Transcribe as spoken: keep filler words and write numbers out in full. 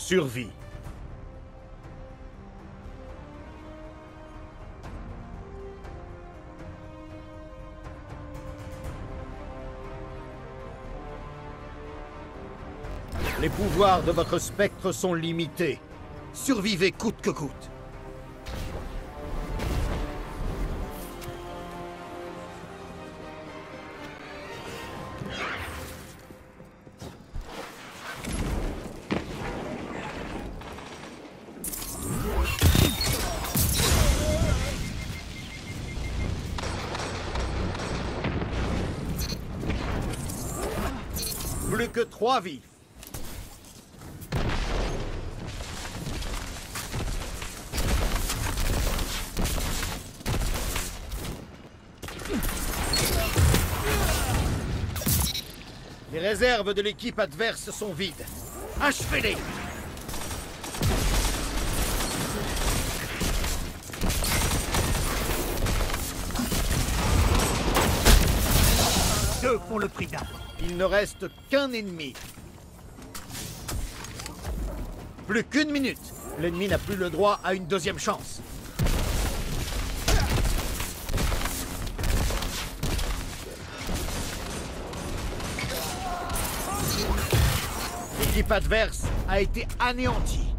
survie. Les pouvoirs de votre spectre sont limités. Survivez coûte que coûte. Plus que trois vies. Les réserves de l'équipe adverse sont vides. Achevez-les! Deux pour le prix d'un. Il ne reste qu'un ennemi. Plus qu'une minute. L'ennemi n'a plus le droit à une deuxième chance. L'équipe adverse a été anéantie.